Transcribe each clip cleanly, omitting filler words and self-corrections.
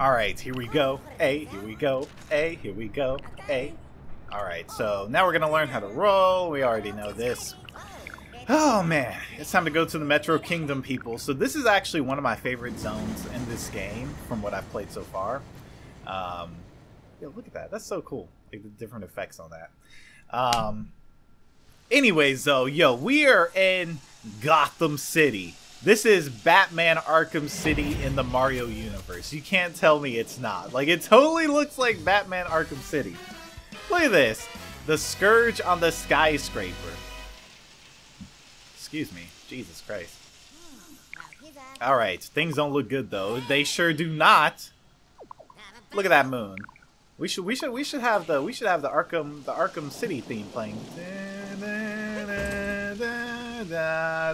Alright, here we go. Hey, here we go. Hey, here we go. Hey. Alright, so now we're going to learn how to roll. We already know this. Oh man, it's time to go to the Metro Kingdom, people. So this is actually one of my favorite zones in this game from what I've played so far. Yeah, look at that. That's so cool. The different effects on that. Anyways, though, yo, we are in Gotham City. This is Batman Arkham City in the Mario universe. You can't tell me it's not. Like, it totally looks like Batman Arkham City. Look at this. The Scourge on the Skyscraper. Excuse me. Jesus Christ. Alright, things don't look good, though. They sure do not. Look at that moon. We should have the Arkham City theme playing. All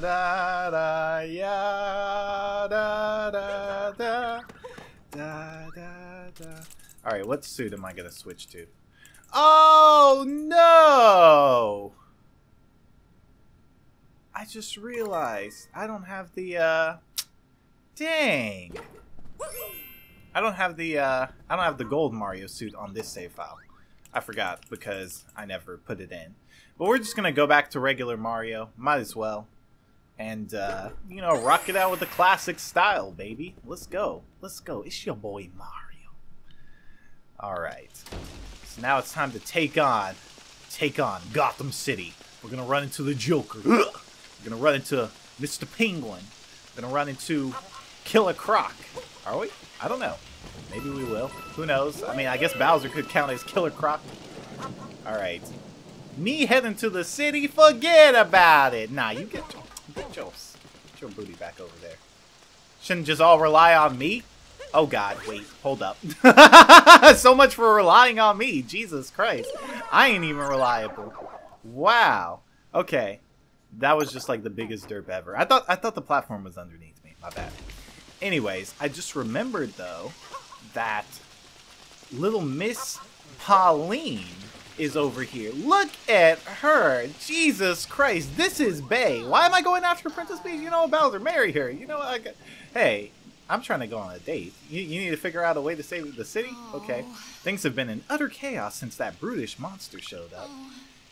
right, what suit am I gonna switch to? Oh no! I just realized I don't have the dang. I don't have the gold Mario suit on this save file. I forgot because I never put it in. But we're just gonna go back to regular Mario. Might as well. And you know, rock it out with the classic style, baby. Let's go. Let's go. It's your boy Mario. Alright. So now it's time to take on Gotham City. We're gonna run into the Joker. We're gonna run into Mr. Penguin. We're gonna run into Killer Croc. Are we? I don't know. Maybe we will. Who knows? I mean, I guess Bowser could count as Killer Croc. Alright. Me heading to the city? Forget about it! Nah, you get your booty back over there. Shouldn't just all rely on me? Oh god, wait. Hold up. So much for relying on me. Jesus Christ. I ain't even reliable. Wow. Okay. That was just like the biggest derp ever. I thought the platform was underneath me. My bad. Anyways, I just remembered, though, that little Miss Pauline is over here. Look at her. Jesus Christ, this is bae. Why am I going after Princess Peach? You know, Bowser, marry her. You know, hey, I'm trying to go on a date. You need to figure out a way to save the city? Okay. Things have been in utter chaos since that brutish monster showed up.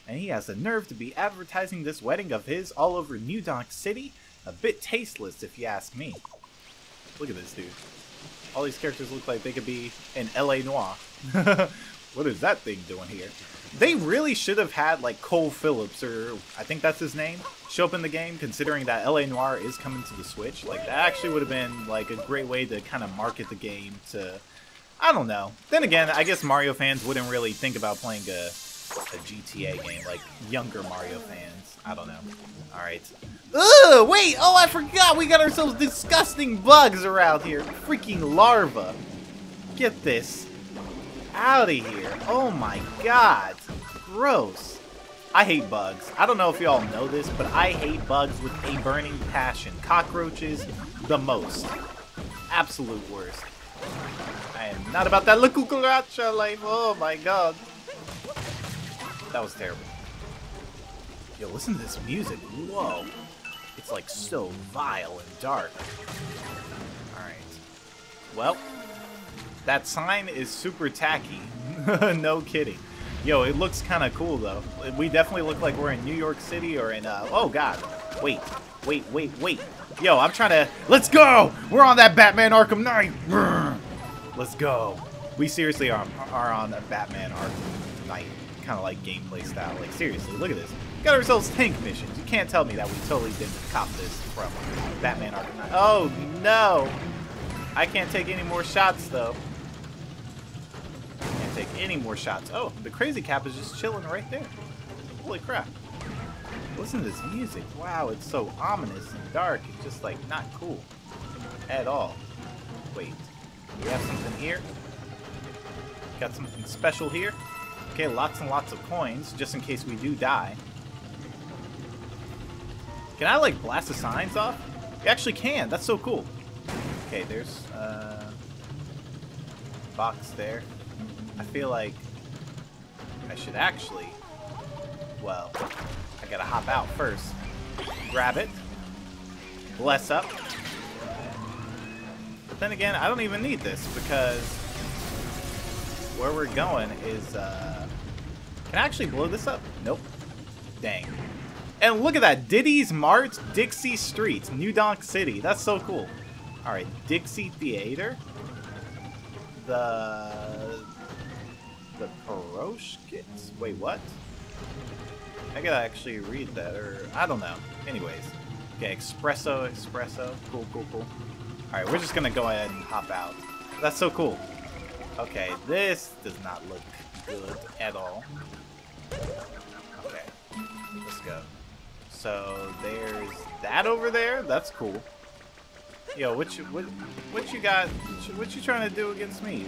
And he has the nerve to be advertising this wedding of his all over New Donk City? A bit tasteless, if you ask me. Look at this dude. All these characters look like they could be in L.A. Noir. What is that thing doing here? They really should have had, like, Cole Phillips, or I think that's his name, show up in the game, considering that L.A. Noir is coming to the Switch. Like, that actually would have been, like, a great way to kind of market the game to... I don't know. Then again, I guess Mario fans wouldn't really think about playing a GTA game, like, younger Mario fans. I don't know. Alright. Ugh! Wait! Oh, I forgot! We got ourselves disgusting bugs around here! Freaking larva! Get this out of here! Oh my god! Gross! I hate bugs. I don't know if y'all know this, but I hate bugs with a burning passion. Cockroaches, the most. Absolute worst. I am not about that La Cucaracha life! Oh my god! That was terrible. Yo, listen to this music. Whoa. It's like so vile and dark. Alright. Well, that sign is super tacky. No kidding. Yo, it looks kind of cool, though. We definitely look like we're in New York City or in, oh, God. Wait. Wait, wait, wait. Yo, I'm trying to... Let's go! We're on that Batman Arkham Knight! Let's go. We seriously are on a Batman Arkham Knight. Kind of like gameplay style. Like, seriously, look at this. We got ourselves tank missions. You can't tell me that we totally didn't cop this from Batman Arkham Knight. Oh, no. I can't take any more shots, though. Can't take any more shots. Oh, the crazy cap is just chilling right there. Holy crap. Listen to this music. Wow, it's so ominous and dark. It's just, like, not cool at all. Wait. We have something here. Got something special here. Okay, lots and lots of coins, just in case we do die. Can I, like, blast the signs off? You actually can. That's so cool. Okay, there's a box there. I feel like I should actually... Well, I gotta hop out first. Grab it. Bless up. But then again, I don't even need this because where we're going is, can I actually blow this up? Nope. Dang. And look at that. Diddy's March, Dixie Street, New Donk City. That's so cool. All right, Dixie Theater. The Paroshkits? Wait, what? I gotta actually read that, or I don't know. Anyways. Okay, espresso. Cool, cool. All right, we're just gonna go ahead and hop out. That's so cool. Okay, this does not look good at all. Okay, let's go. So there's that over there. That's cool. Yo, what you got? What you trying to do against me?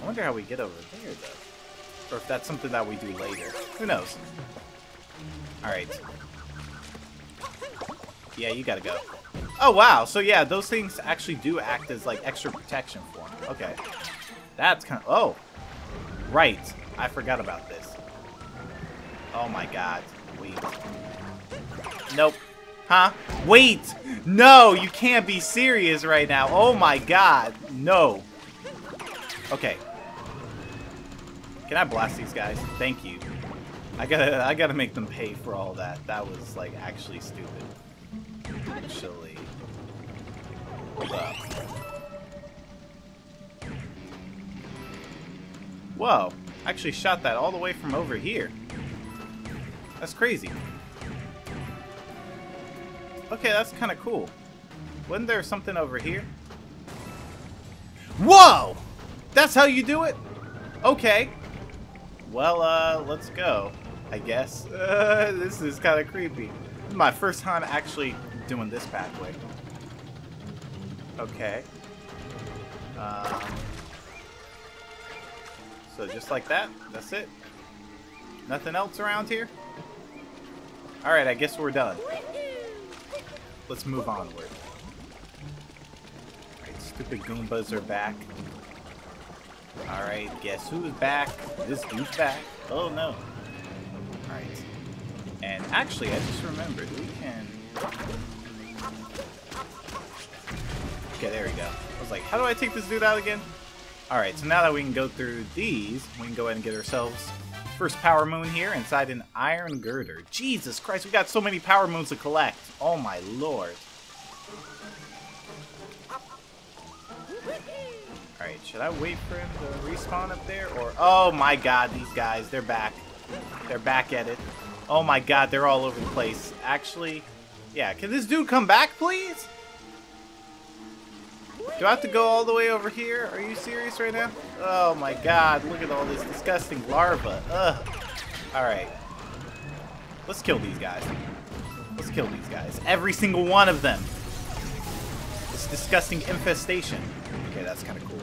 I wonder how we get over there though, or if that's something that we do later. Who knows? All right. Yeah, you gotta go. Oh, wow. So, yeah, those things actually do act as, like, extra protection for them. Okay. That's kind of... Oh. Right. I forgot about this. Oh, my God. Wait. Nope. Huh? Wait. No, you can't be serious right now. Oh, my God. No. Okay. Can I blast these guys? Thank you. I gotta make them pay for all that. That was, like, actually stupid. Actually... Whoa, I actually shot that all the way from over here. That's crazy. Okay, that's kind of cool. Wasn't there something over here? Whoa! That's how you do it? Okay. Well, let's go, I guess. This is kind of creepy. This is my first time actually doing this pathway. Okay. So just like that, that's it. Nothing else around here? Alright, I guess we're done. Let's move onward. Alright, stupid Goombas are back. Alright, guess who's back? This dude's back. Oh no. Alright. And actually, I just remembered, we can... Okay, there we go. I was like, how do I take this dude out again? Alright, so now that we can go through these, we can go ahead and get ourselves first Power Moon here inside an Iron Girder. Jesus Christ, we got so many Power Moons to collect. Oh my lord. Alright, should I wait for him to respawn up there? Or, oh my god, these guys, they're back. They're back at it. Oh my god, they're all over the place. Actually, yeah, can this dude come back, please? Do I have to go all the way over here? Are you serious right now? Oh my god, look at all this disgusting larva. Ugh. Alright. Let's kill these guys. Let's kill these guys. Every single one of them. This disgusting infestation. Okay, that's kind of cool.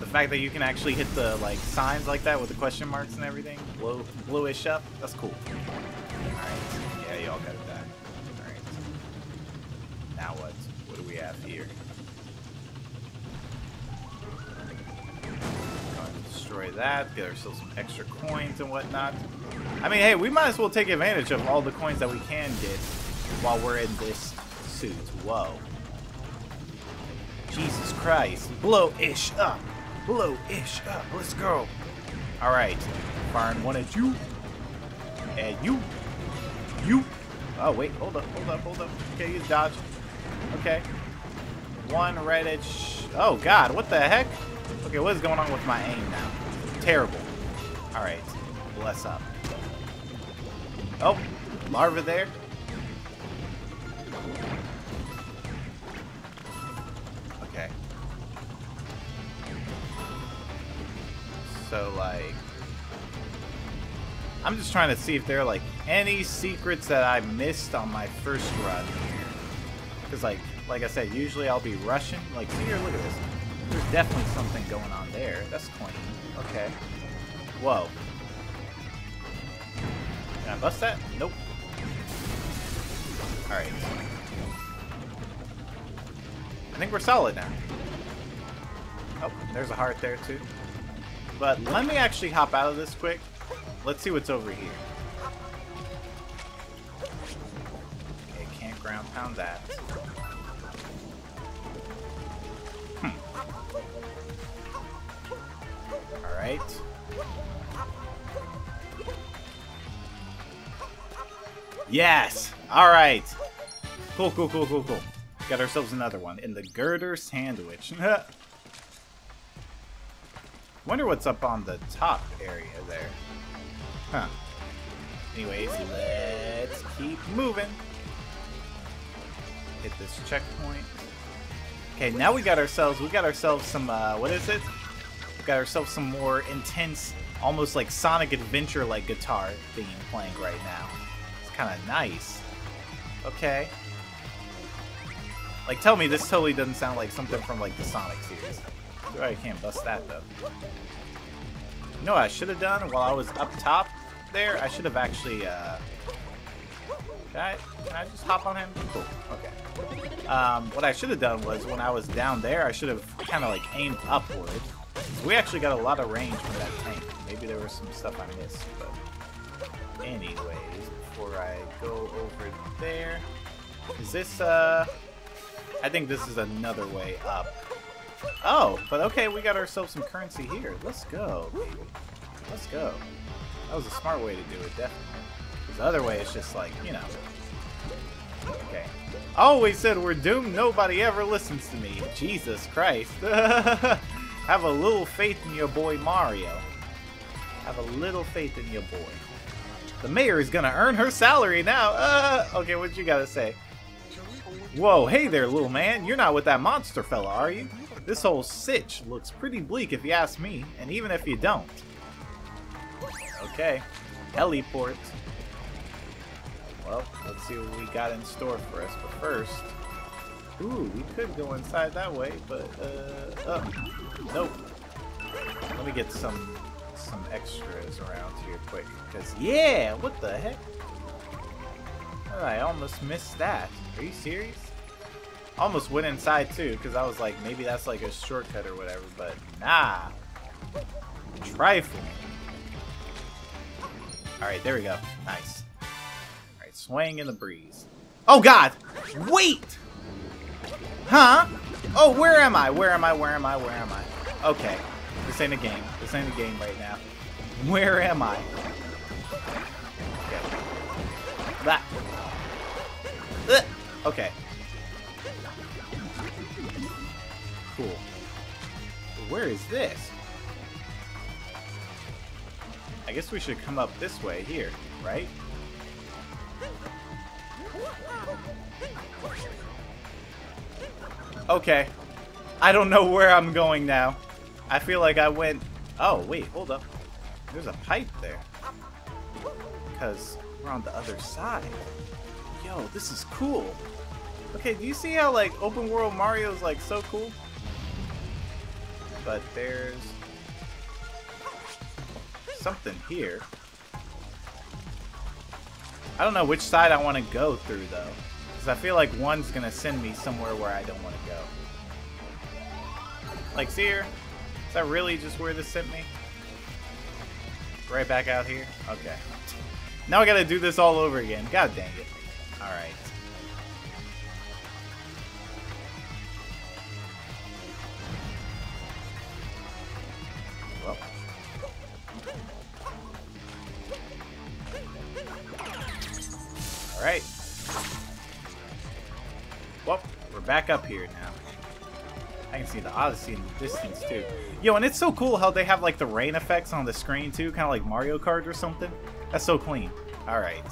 The fact that you can actually hit the, like, signs like that with the question marks and everything. Bluish up. That's cool. Alright. Yeah, y'all got it back. Alright. Now what? What do we have here? Gonna destroy that, get ourselves some extra coins and whatnot. I mean, hey, we might as well take advantage of all the coins that we can get while we're in this suit. Whoa. Jesus Christ. Blow-ish up. Blow-ish up. Let's go. Alright. Firing one at you. And you. You. Oh, wait. Hold up. Okay, you dodge. Okay. One right at oh god, what the heck? Okay, what is going on with my aim now? Terrible. Alright. Bless up. Oh, larva there. Okay. So, like... I'm just trying to see if there are, like, any secrets that I missed on my first run. Because, like I said, usually I'll be rushing. Like, here, look at this. There's definitely something going on there. That's clean. Okay. Whoa. Can I bust that? Nope. Alright. I think we're solid now. Oh, there's a heart there, too. But let me actually hop out of this quick. Let's see what's over here. Ground pound that. right? Yes! Alright! Cool, cool, cool, cool, cool. Got ourselves another one in the girder sandwich. Wonder what's up on the top area there. Huh. Anyways, let's keep moving. Hit this checkpoint. Okay, now we got ourselves some, what is it? We got ourselves some more intense, almost like Sonic Adventure-like guitar theme playing right now. It's kind of nice. Okay. Like, tell me this totally doesn't sound like something from, like, the Sonic series. I can't bust that, though. You know what I should have done while I was up top there? I should have actually, Can I just hop on him? Cool. Okay. What I should have done was, when I was down there, I should have kind of, like, aimed upward. We actually got a lot of range from that tank. Maybe there was some stuff I missed, but... Anyways, before I go over there... Is this, I think this is another way up. Oh, but okay, we got ourselves some currency here. Let's go, baby. Let's go. That was a smart way to do it, definitely. The other way is just like, you know. Okay. I always said we're doomed. Nobody ever listens to me. Jesus Christ. Have a little faith in your boy Mario. Have a little faith in your boy. The mayor is gonna earn her salary now. Okay, what you gotta say? Whoa, hey there, little man. You're not with that monster fella, are you? This whole sitch looks pretty bleak if you ask me, and even if you don't. Okay. Heliport. Well, let's see what we got in store for us, but first... Ooh, we could go inside that way, but, oh, nope. Let me get some extras around here quick, because, yeah, what the heck? Oh, I almost missed that. Are you serious? Almost went inside, too, because I was like, maybe that's like a shortcut or whatever, but nah. Trifling. Alright, there we go. Nice. Swaying in the breeze. Oh God! Wait! Huh? Oh, where am I? Where am I? Where am I? Where am I? Okay. This ain't a game. This ain't a game right now. Where am I? Okay. That. Okay. Cool. Where is this? I guess we should come up this way here, right? Okay. I don't know where I'm going now. I feel like I went... Oh, wait, hold up. There's a pipe there. Because we're on the other side. Yo, this is cool. Okay, do you see how, like, open world Mario's, like, so cool? But there's... something here. I don't know which side I want to go through, though. Because I feel like one's going to send me somewhere where I don't want to go. Like, see here? Is that really just where this sent me? Right back out here? Okay. Now I got to do this all over again. God dang it. Alright. Well. Alright. Well, we're back up here now. I can see the Odyssey in the distance, too. Yo, and it's so cool how they have, like, the rain effects on the screen, too. Kind of like Mario Kart or something. That's so clean. Alright.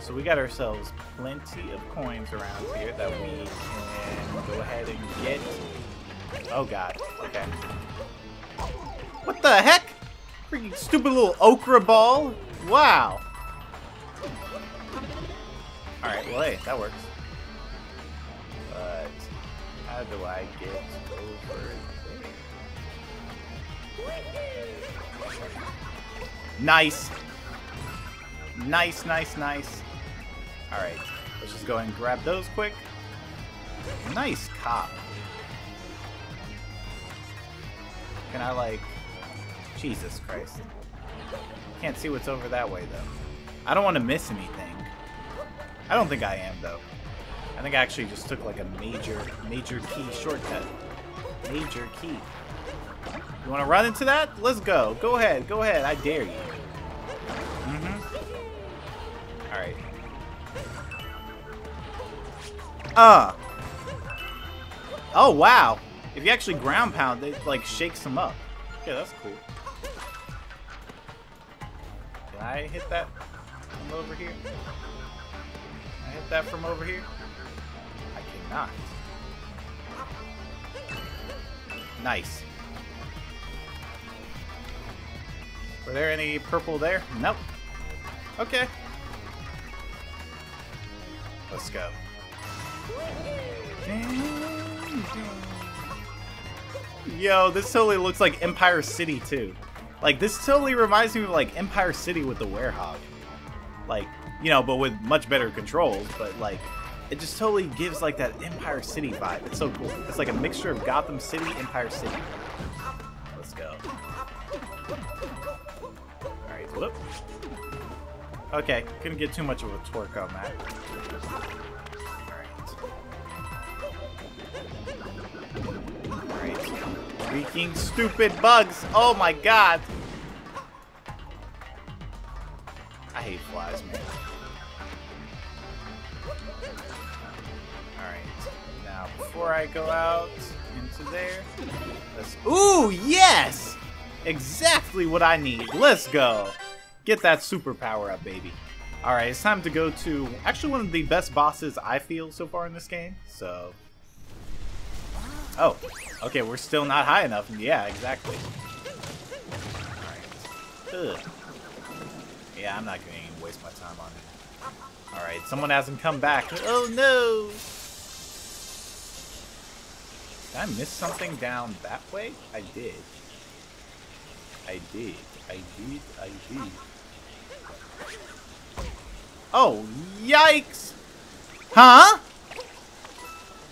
So we got ourselves plenty of coins around here that we can go ahead and get. Oh, God. Okay. What the heck? Freaking stupid little okra ball. Wow. Alright, well, hey, that works. But, how do I get over there? Nice! Nice, nice, nice. Alright, let's just go ahead and grab those quick. Nice cop. Can I, like... Jesus Christ. Can't see what's over that way, though. I don't want to miss anything. I don't think I am, though. I think I actually just took, like, a major key shortcut. Major key. You want to run into that? Let's go. Go ahead. Go ahead. I dare you. Mm-hmm. All right. Oh, wow. If you actually ground pound, it, like, shakes them up. Okay, that's cool. Did I hit that from over here? Can I hit that from over here? I cannot. Nice. Were there any purple there? Nope. Okay. Let's go. Yo, this totally looks like Empire City too. Like, this totally reminds me of like Empire City with the Werehog. Like, you know, but with much better controls, but like, it just totally gives like that Empire City vibe. It's so cool. It's like a mixture of Gotham City, Empire City. Let's go. Alright, whoop. Okay, couldn't get too much of a twerk on that. Freaking stupid bugs! Oh my god! I hate flies, man. Alright, now before I go out into there, let's. Ooh, yes! Exactly what I need. Let's go! Get that super power up, baby. Alright, it's time to go to actually one of the best bosses I feel so far in this game, so. Oh, okay, we're still not high enough. Yeah, exactly. Alright. Ugh. Yeah, I'm not going to waste my time on it. Alright, someone hasn't come back. Oh, no! Did I miss something down that way? I did. I did. I did. I did. Oh, yikes! Huh?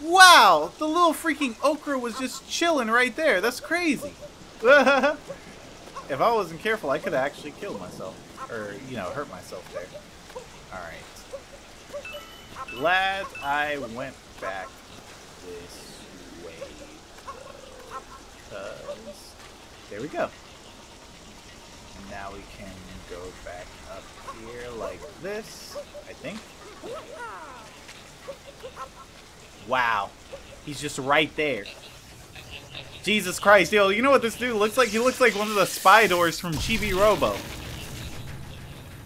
Wow, the little freaking okra was just chilling right there. That's crazy. If I wasn't careful, I could have actually killed myself. Or, you know, hurt myself there. Alright. Glad I went back this way, though, 'cause there we go. Now we can go back up here like this, I think. Wow, he's just right there. Jesus Christ, yo, you know what this dude looks like? He looks like one of the spy doors from Chibi Robo.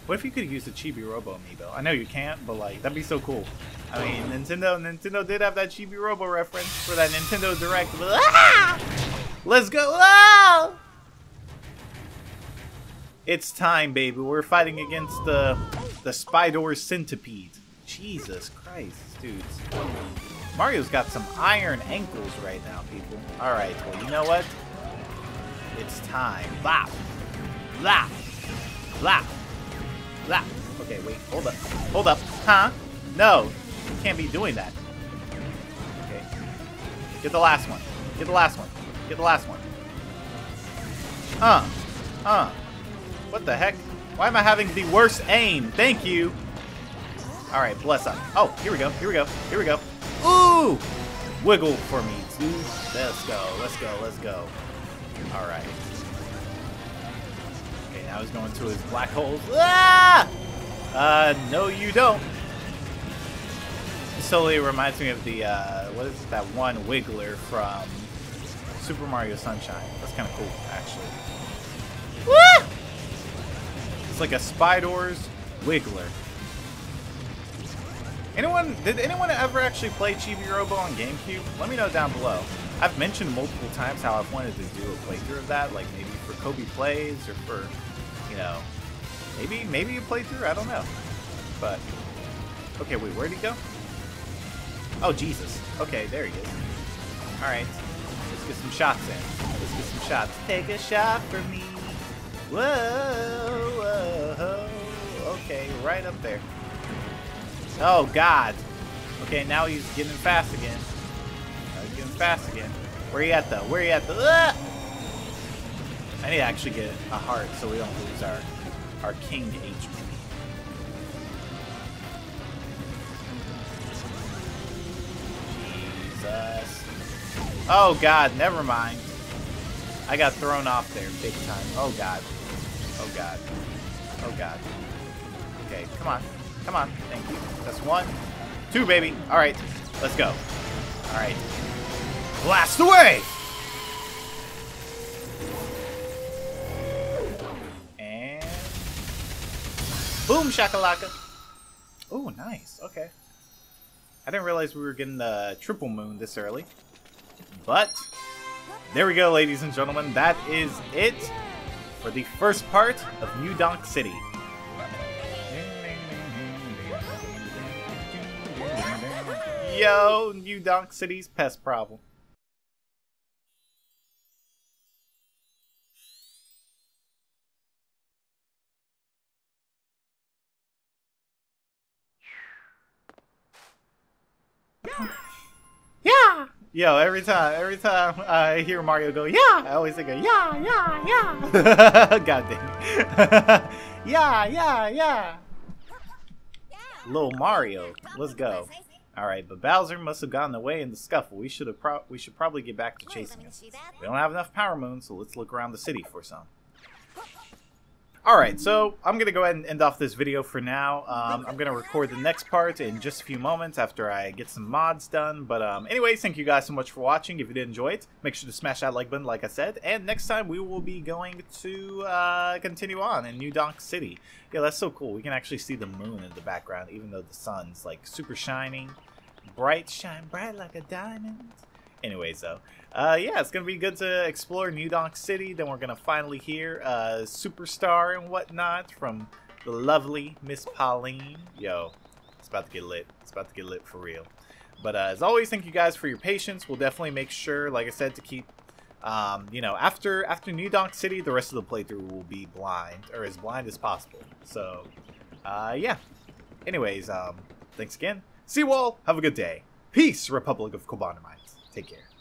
What if you could use the Chibi Robo amiibo? I know you can't, but like, that'd be so cool. I mean, Nintendo did have that Chibi Robo reference for that Nintendo Direct. Ah! Let's go! Ah! It's time, baby. We're fighting against the spy door centipede. Jesus Christ, dudes. Mario's got some iron ankles right now, people. Alright, well, you know what? It's time. Blah! Blah! Blah! Blah! Okay, wait, hold up. Hold up. Huh? No! You can't be doing that. Okay. Get the last one. Get the last one. Get the last one. What the heck? Why am I having the worst aim? Thank you! Alright, bless up. Oh, here we go, here we go, here we go. Ooh! Wiggle for me, too. Let's go, let's go, let's go. Alright. Okay, now he's going to his black holes. Ah! No you don't. This totally reminds me of the, what is it, that one Wiggler from Super Mario Sunshine. That's kind of cool, actually. Woo! It's like a Spider's Wiggler. Did anyone ever actually play Chibi Robo on GameCube? Let me know down below. I've mentioned multiple times how I've wanted to do a playthrough of that, like maybe for Kobe Plays or for, you know, maybe a playthrough, I don't know. But, okay, wait, where'd he go? Oh, Jesus. Okay, there he is. Alright, let's get some shots in. Let's get some shots. Take a shot for me. Whoa, whoa, whoa. Okay, right up there. Oh, God. Okay, now he's getting fast again. Now he's getting fast again. Where you at, though? Where you at, though? Ah! I need to actually get a heart so we don't lose our king HP. Jesus. Oh, God. Never mind. I got thrown off there big time. Oh god. Oh god. Oh god. Okay, come on. Come on. Thank you. That's one. Two, baby. Alright. Let's go. Alright. Blast away! And... boom, shakalaka. Oh, nice. Okay. I didn't realize we were getting the triple moon this early. But... there we go, ladies and gentlemen. That is it for the first part of New Donk City. Yo, New Donk City's pest problem. Yeah! Yo, every time I hear Mario go, yeah, I always think of, yeah. God dang. Yeah. Little Mario, let's go. All right, but Bowser must have gotten away in the scuffle. We should probably get back to chasing him. We don't have enough power moons, so let's look around the city for some. All right, so I'm gonna go ahead and end off this video for now. I'm gonna record the next part in just a few moments after I get some mods done. But anyways, thank you guys so much for watching. If you did enjoy it, make sure to smash that like button, like I said. And next time we will be going to continue on in New Donk City. Yeah, that's so cool. We can actually see the moon in the background, even though the sun's like super shining, shine bright like a diamond. Anyways, though, yeah, it's going to be good to explore New Donk City. Then we're going to finally hear Superstar and whatnot from the lovely Miss Pauline. Yo, it's about to get lit. It's about to get lit for real. But as always, thank you guys for your patience. We'll definitely make sure, like I said, to keep, you know, after New Donk City, the rest of the playthrough will be blind, or as blind as possible. So, yeah. Anyways, thanks again. See you all. Have a good day. Peace, Republic of Kobanamites. Take care.